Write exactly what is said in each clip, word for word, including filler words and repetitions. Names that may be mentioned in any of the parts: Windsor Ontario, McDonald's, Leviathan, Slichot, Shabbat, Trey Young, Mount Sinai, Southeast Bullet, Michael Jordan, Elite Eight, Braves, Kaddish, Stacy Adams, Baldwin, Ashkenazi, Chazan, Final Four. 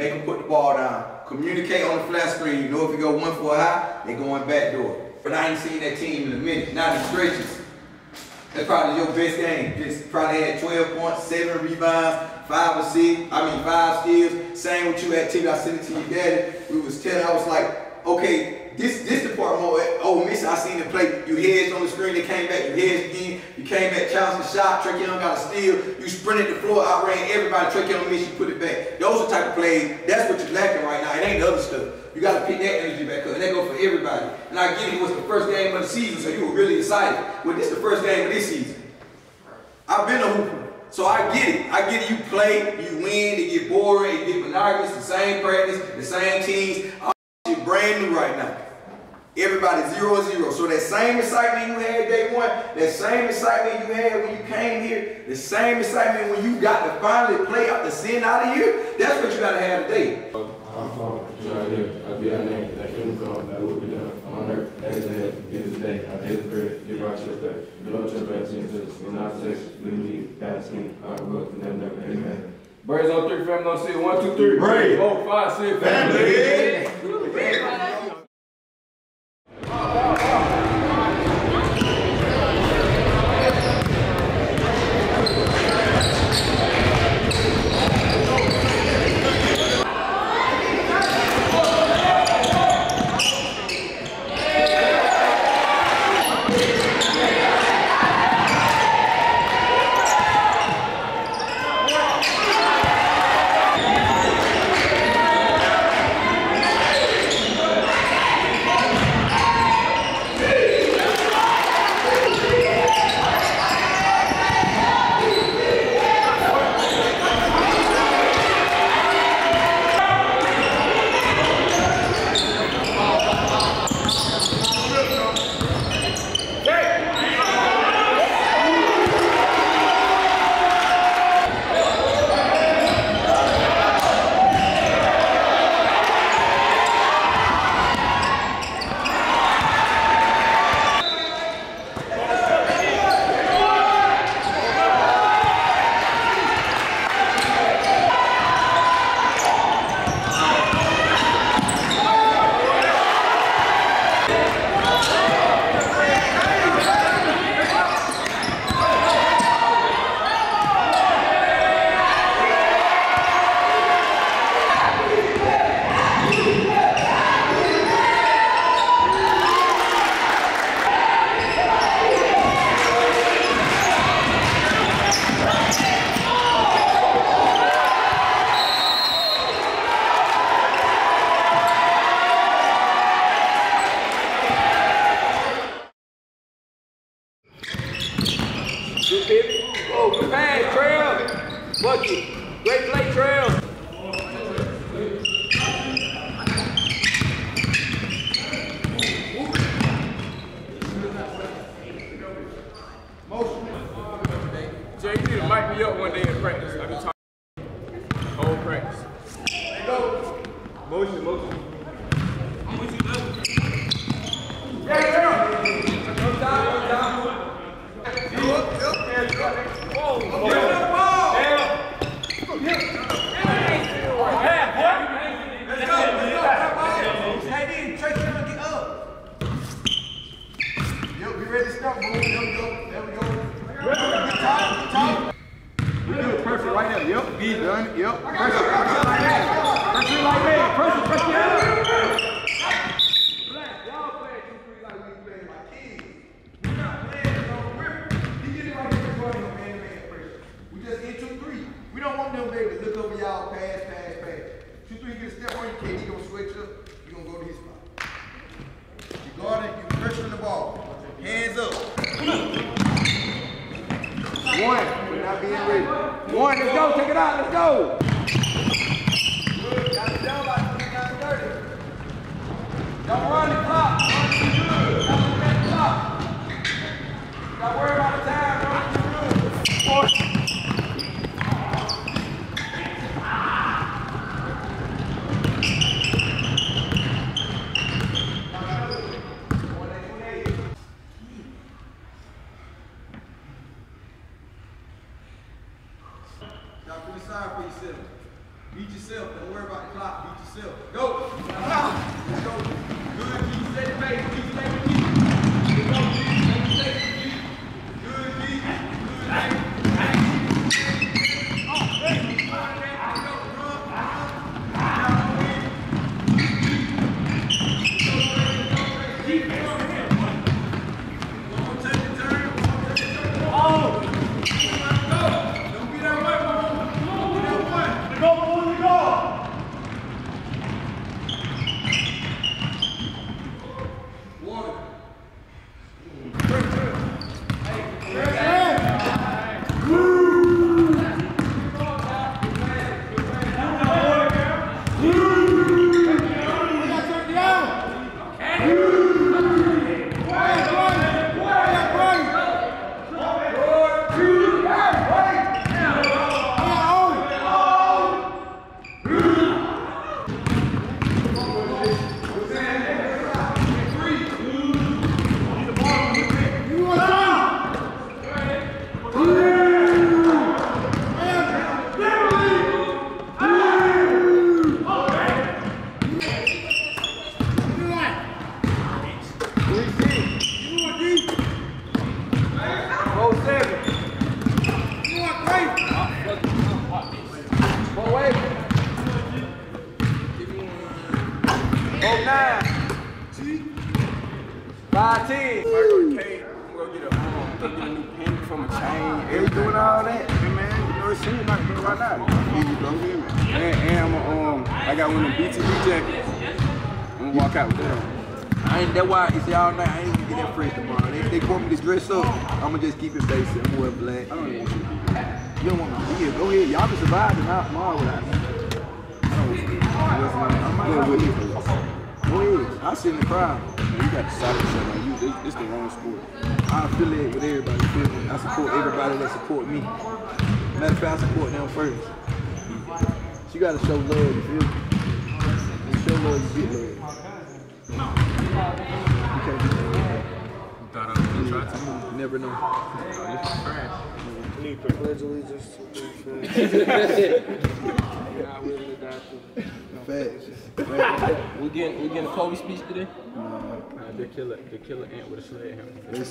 Make them put the ball down. Communicate on the flat screen. You know if you go one for a high, they're going back door. But I ain't seen that team in a minute. Not in stretches. That's probably your best game. Just probably had twelve points, seven rebounds, five assists. I mean five steals. Same with you at T V. I sent it to your daddy. We was telling. I was like, okay. This this department, Ole Miss, I seen the play. You hedged on the screen, they came back, you hedged again. You came back, challenged the shot, Trey Young got a steal. You sprinted the floor, outran everybody, Trey Young missed, you put it back. Those are the type of plays, that's what you're lacking right now. It ain't the other stuff. You got to pick that energy back up, and that goes for everybody. And I get it, it was the first game of the season, so you were really excited. Well, this is the first game of this season. I've been a hooper, so I get it. I get it, you play, you win, it get boring, it get monogamous, the same practice, the same teams. All shit brand new right now. Everybody zero zero. So that same excitement you had day one, that same excitement you had when you came here, the same excitement when you got to finally play out the sin out of here, that's what you gotta have today. I'm from here. I be our name. That couldn't come. That would be done. I'm on earth. As I had, get the day. I did the prayer. Get right to the day. You don't trust bad chances. We're not safe. We need past me. I will never, never. Amen. Braves on three, family on six. One, two, three. Braves. Four, five, six. Family. Beat yourself, don't worry about it. That's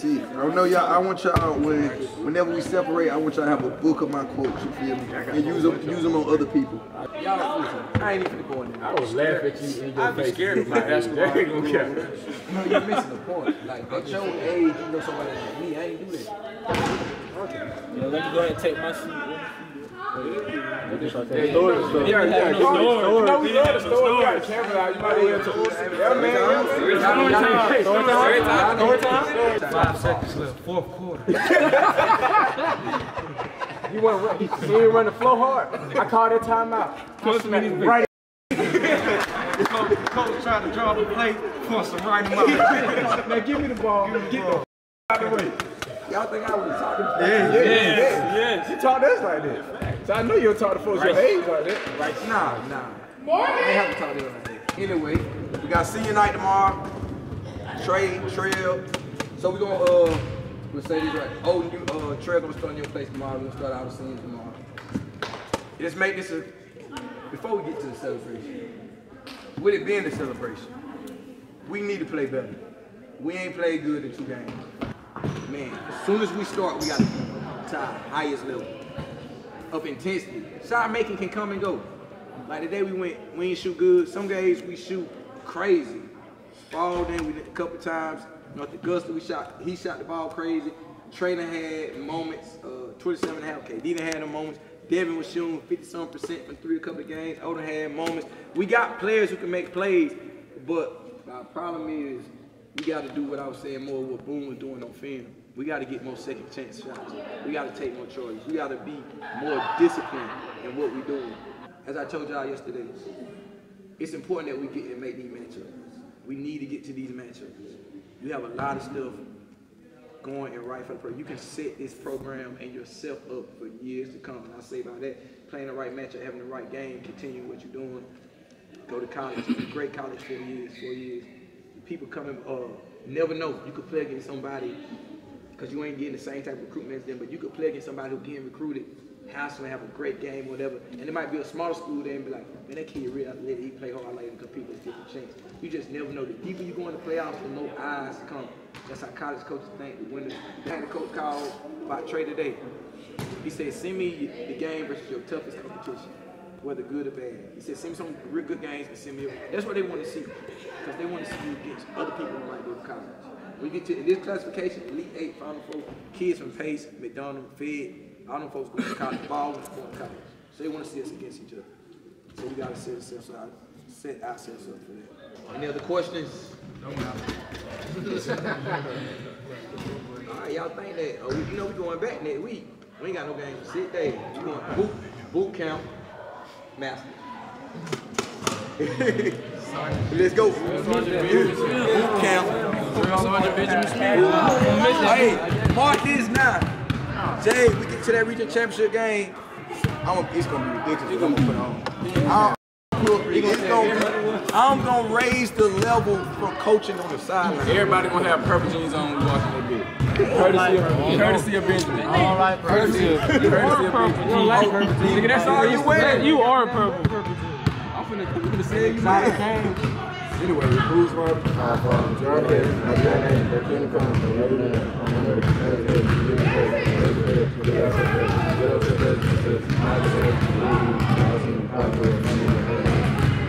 it. I don't know y'all. I want y'all when, whenever we separate, I want y'all to have a book of my quotes. You feel me? And use them, use them on other people. Y'all, listen. I ain't even going there. I was laughing at you. I was scared of my basketball. You know, you're missing the point. Like at your age, you know somebody like me. I ain't do that. Okay. Yeah, let me go ahead and take my seat. Yeah, yeah, yeah. Five seconds left, fourth quarter. You want to run, run the flow hard? I call that timeout. Coach right. Coach trying to draw the play, force him right out. Now give me the ball. Get the out of the way. Y'all think I was talking? Yeah, yeah, yeah. You talk to us like that. So I know you'll talk to folks your age like that. Right? Nah, nah. Morning. I ain't have to talk to them like that. Anyway, we got senior night tomorrow. Trey, Trail. So we gonna uh, we'll say this right. Oh, you uh, Trail gonna start in your place tomorrow. We gonna start our seniors tomorrow. Let's make this a before we get to the celebration. With it being the celebration, we need to play better. We ain't played good in two games. Man, as soon as we start, we got to go to our highest level of intensity. Shot making can come and go. Like today we went, we ain't shoot good. Some games we shoot crazy. Ball then we did a couple times. North Augusta we shot, he shot the ball crazy. Trainer had moments, uh, twenty-seven and a half K. Dina had them moments. Devin was shooting fifty-some percent from three a couple of games. Oda had moments. We got players who can make plays, but our problem is we got to do what I was saying more what Boone was doing on film. We got to get more second chance shots. We got to take more charges. We got to be more disciplined in what we're doing. As I told y'all yesterday, it's important that we get and make these matchups. We need to get to these matchups. You have a lot of stuff going and right for the program. You can set this program and yourself up for years to come. And I say by that, playing the right matchup, having the right game, continuing what you're doing, go to college, great college four years, four years. People coming, uh, never know. You could play against somebody because you ain't getting the same type of recruitment as them, but you could play against somebody who's getting recruited, hustling, have a great game, whatever. And it might be a smaller school there and be like, man, that kid really athletic. He play hard, I like him because people get the chance. You just never know. The deeper you go in the playoffs, the more eyes come. That's how college coaches think. When the, the coach called by Trey today, he said, send me the game versus your toughest competition, whether good or bad. He said, send me some real good games and send me over. That's what they want to see, because they want to see you against other people who might go to college. We get to in this classification, Elite Eight, Final Four, kids from Pace, McDonald's, Fed, all them folks going to college, Baldwin, going to college. So they want to see us against each other. So we got to set ourselves up, set ourselves up for that. Any other questions? No. All right, y'all think that, uh, you know we going back next week. We ain't got no games to sit there. We going to boot, boot camp. Master. Let's go. Let's go. Hey, mark this now. Jay, we get to that region championship game. I'm a, it's gonna be ridiculous. It's gonna be put on. It's gonna, I'm gonna raise the level from coaching on the sideline. Everybody gonna have purple jeans on when we watch that bit. Courtesy of, courtesy of Benjamin. All right, courtesy of Benjamin. Nigga, that's all you wear. You are purple. I'm finna say you might. Anyway, who's my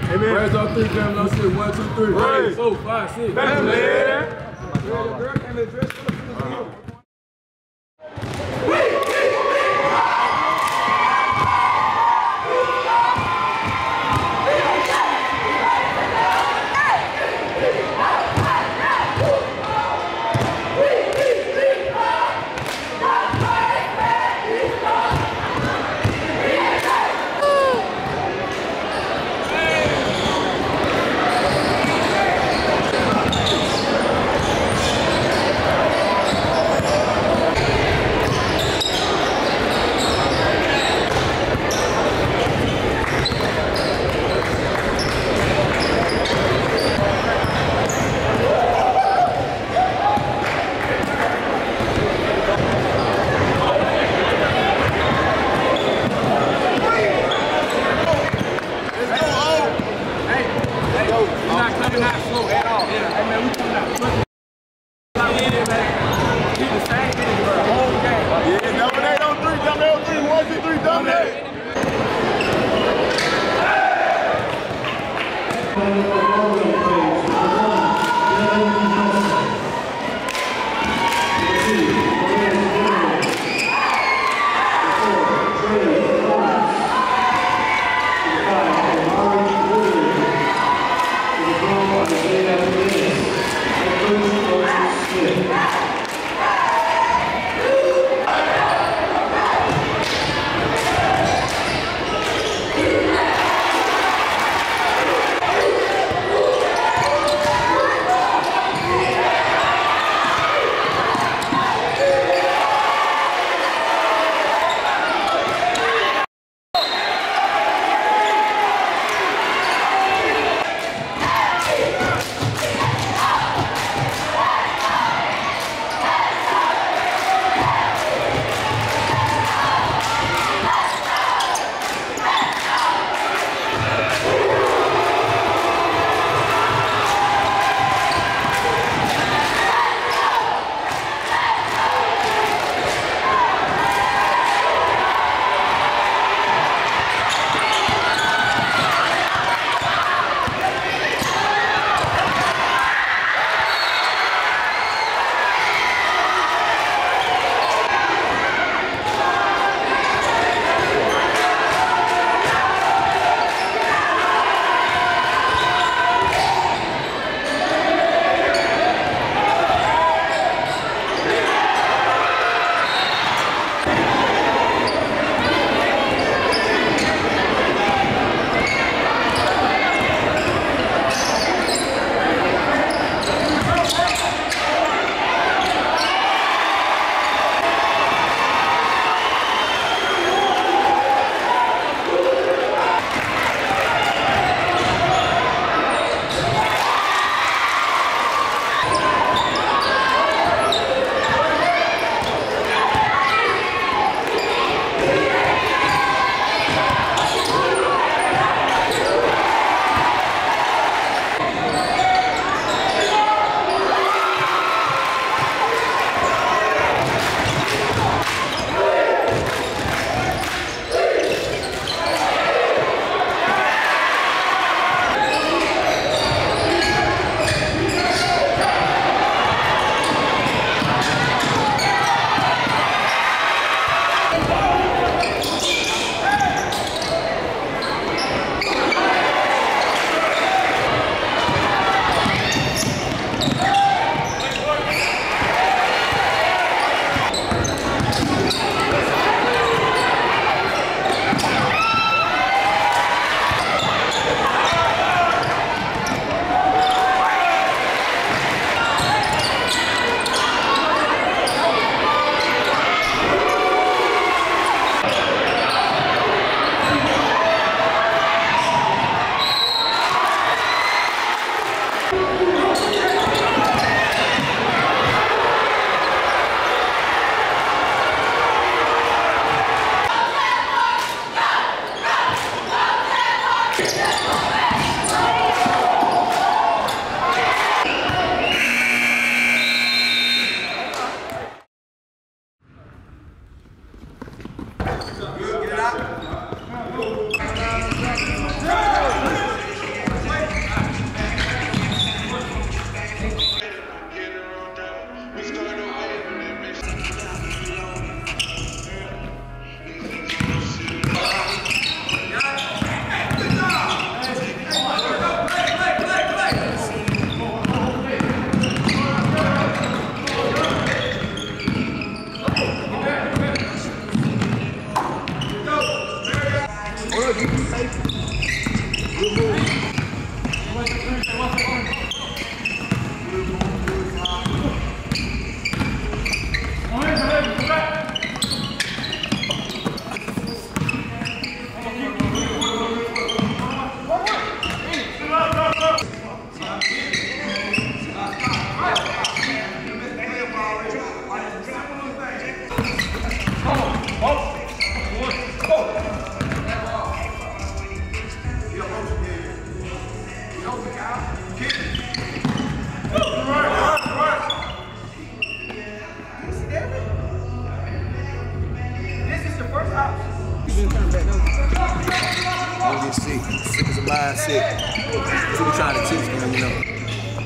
Hey man, raise all three cameras. One, two, three. Raise. Four, five, six. Bam, man.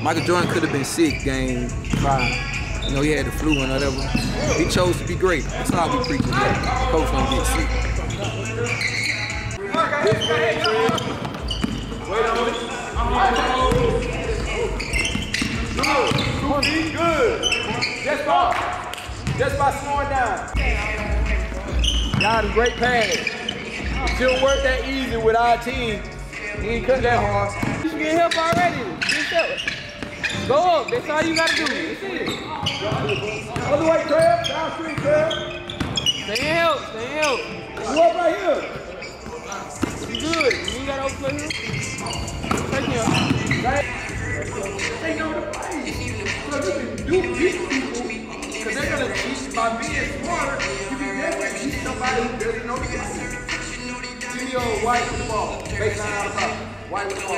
Michael Jordan could have been sick game five. You know, he had the flu and whatever. He chose to be great. That's all we preaching about. Coach don't get sick. Wait on it. Good. Be good. Just by, just by slowing down. Y'all a great pass. Shouldn't work that easy with our team. He ain't cut that hard. You should get help already. Get up. Go up. That's all you gotta do. That's it. Other way, Crab. Downstream, Crab. Stay in help. Stay in help. You up right here. You good. You got to overplay here. Take him. Right. They know the play. You do beat people because they're gonna teach by being smarter. You can never teach somebody who barely knows the game. White with the ball. Baseline out of the ball. White with the ball.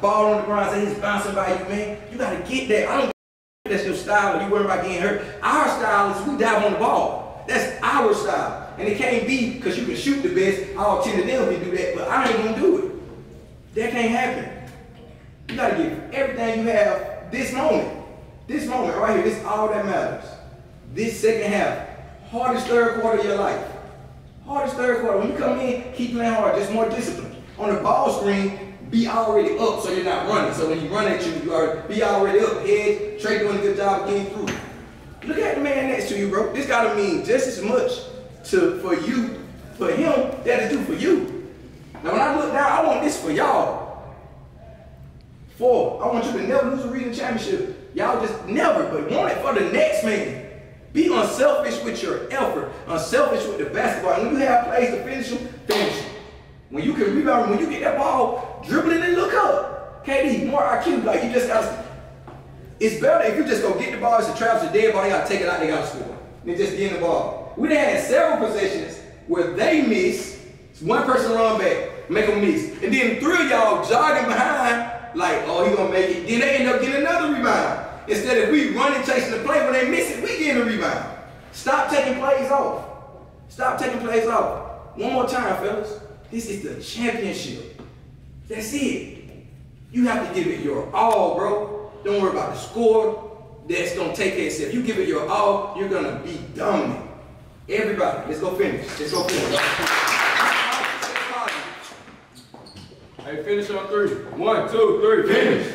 Ball on the ground, say he's bouncing by you, man. You gotta get that. I don't That's your style. You worry about getting hurt. Our style is we dive on the ball. That's our style. And it can't be because you can shoot the best. I'll tend to them to do that, but I ain't going to do it. That can't happen. You got to give everything you have this moment. This moment right here, this is all that matters. This second half, hardest third quarter of your life. Hardest third quarter. When you come in, keep playing hard. Just more discipline. On the ball screen, be already up so you're not running. So when you run at you, you are be already up. Edge, Trey doing a good job getting through. Look at the man next to you, bro. This gotta mean just as much to for you, for him, that it do for you. Now when I look down, I want this for y'all. Four, I want you to never lose a regional championship. Y'all just never, but want it for the next man. Be unselfish with your effort, unselfish with the basketball. And when you have plays to finish them, finish them. When you can rebound, when you get that ball dribbling and look up. K D, more I Q, like you just gotta, it's better if you just go get the ball, it's a trap, it's a dead ball, they gotta take it out, they gotta score. They just get in the ball. We done had several possessions where they miss, it's one person run back, make them miss. And then three of y'all jogging behind, like, oh, he gonna make it. Then they end up getting another rebound. Instead of we running, chasing the play, when they miss it, we getting a rebound. Stop taking plays off. Stop taking plays off. One more time, fellas. This is the championship. That's it. You have to give it your all, bro. Don't worry about the score. That's going to take care of itself. You give it your all, you're going to be dominant. Everybody, let's go finish. Let's go finish. Hey, finish on three. One, two, three, finish.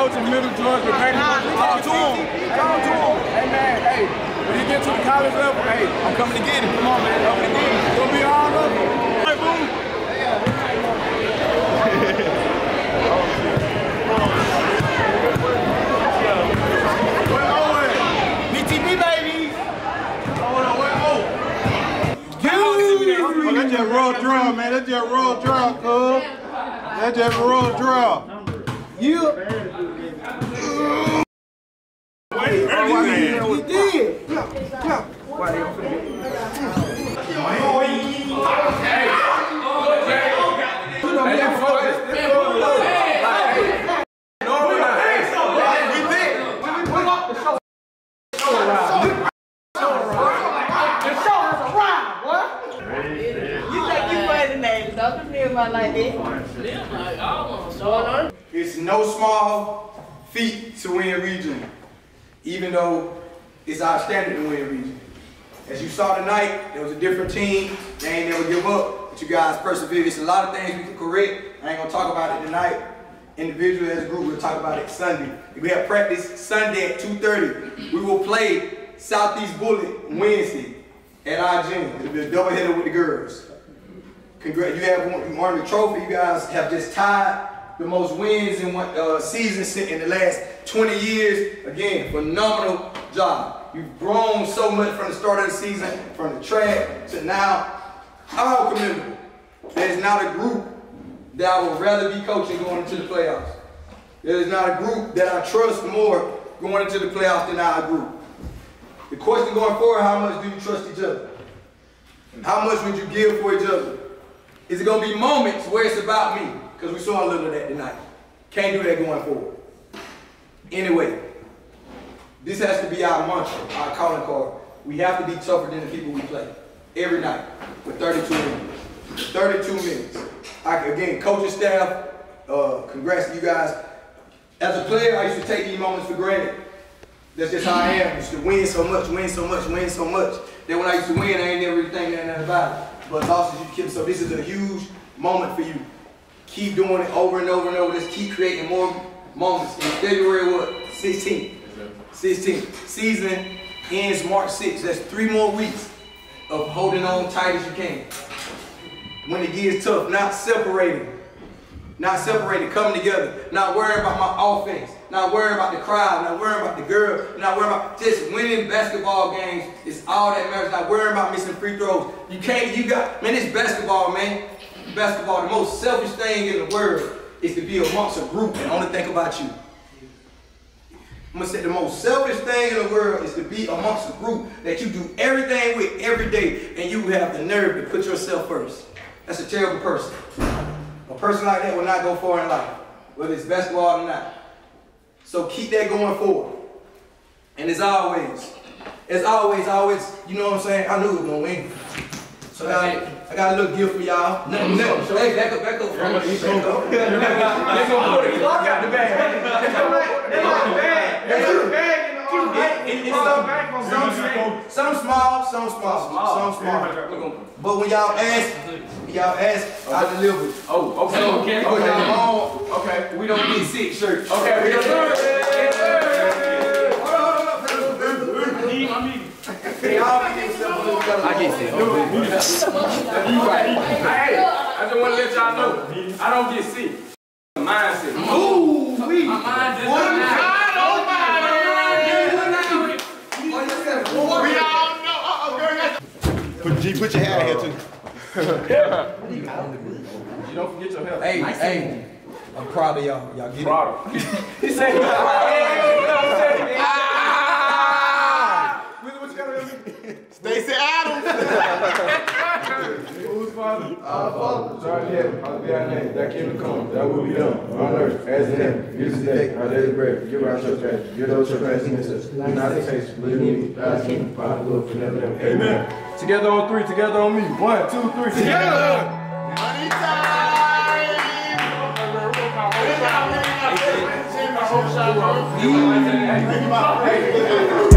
coaching middle drugs with Brady. Talk to him. Talk to him. Hey, man, hey. When you get to the college level, hey, I'm coming to get it. Come on, man. I'm coming to get it. We'll be all over. All right, boom. That's just raw draw, man. That's just raw draw, cuz. That's just raw draw. You. Yeah. Wait, oh, he did. Clap, clap. Why they open it? Like this. It's no small feat to win region, even though it's our standard to win region. As you saw tonight, there was a different team. They ain't never give up, but you guys persevered. It's a lot of things we can correct. I ain't gonna talk about it tonight. Individually as a group, we'll talk about it Sunday. We have practice Sunday at two thirty. We will play Southeast Bullet Wednesday at our gym. It'll be a doubleheader with the girls. Congrats! You have won the trophy. You guys have just tied the most wins in one uh, season in the last twenty years. Again, phenomenal job. You've grown so much from the start of the season, from the track to now. All commendable. There's not a group that I would rather be coaching going into the playoffs. There's not a group that I trust more going into the playoffs than our group. The question going forward: how much do you trust each other? How much would you give for each other? Is it going to be moments where it's about me? Because we saw a little of that tonight. Can't do that going forward. Anyway, this has to be our mantra, our calling card. We have to be tougher than the people we play. Every night for thirty-two minutes. thirty-two minutes. I, again, coaching staff, uh, congrats to you guys. As a player, I used to take these moments for granted. That's just how I am. I used to win so much, win so much, win so much. Then when I used to win, I ain't never really think nothing about it. But losses you keep, so this is a huge moment for you. Keep doing it over and over and over. Let's keep creating more moments. In February, what? sixteenth. sixteenth. Season ends March sixth. That's three more weeks of holding on tight as you can. When it gets tough, not separating. Not separating, coming together. Not worrying about my offense. Not worrying about the crowd. Not worrying about the girl. Not worrying about just winning basketball games. It's all that matters. Not worrying about missing free throws. You can't, you got, man, it's basketball, man. Basketball, the most selfish thing in the world is to be amongst a group and only think about you. I'm gonna say the most selfish thing in the world is to be amongst a group that you do everything with every day and you have the nerve to put yourself first. That's a terrible person. A person like that will not go far in life, whether it's basketball or not. So keep that going forward. And as always, as always, always, you know what I'm saying? I knew it was gonna win. So now, I got a little gift for y'all. Nothing, nothing. So hey, back up, back up. They're gonna put the clock out the bag. They like the bag. They like the bag. Some small, some small, some small. But when y'all ask, y'all ask, I deliver. Oh, okay. Oh, y'all on. Okay. We don't need six shirts. Okay. We don't I get six. Hey, I just want to let y'all know, I don't get sick. Mine sick. Ooh, we. My mind just. Put, G, put your hat here too. You don't forget your health. Hey, hey, I'm proud of y'all. Y'all get proud. It. He said, Stacy Adams. Who's father? Our father. Charge heaven. I'll be our name. That kingdom come. That will be done on earth as in heaven. Give us today our daily bread. Give us our trespasses. Give us our trespasses. Do not take. Believe me. God's kingdom. Father, love forever. Amen. Together on three, together on me. One, two, three, together! Money time!